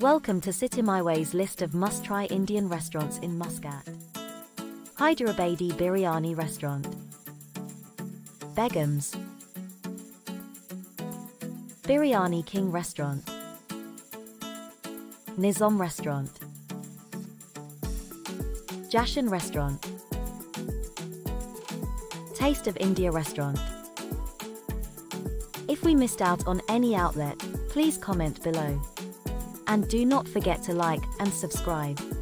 Welcome to City My Way's list of must-try Indian restaurants in Muscat. Hyderabadi Biryani Restaurant, Begum's, Biryani King Restaurant, Nizam Restaurant, Jashan Restaurant, Taste of India Restaurant. If we missed out on any outlet, please comment below. And do not forget to like and subscribe.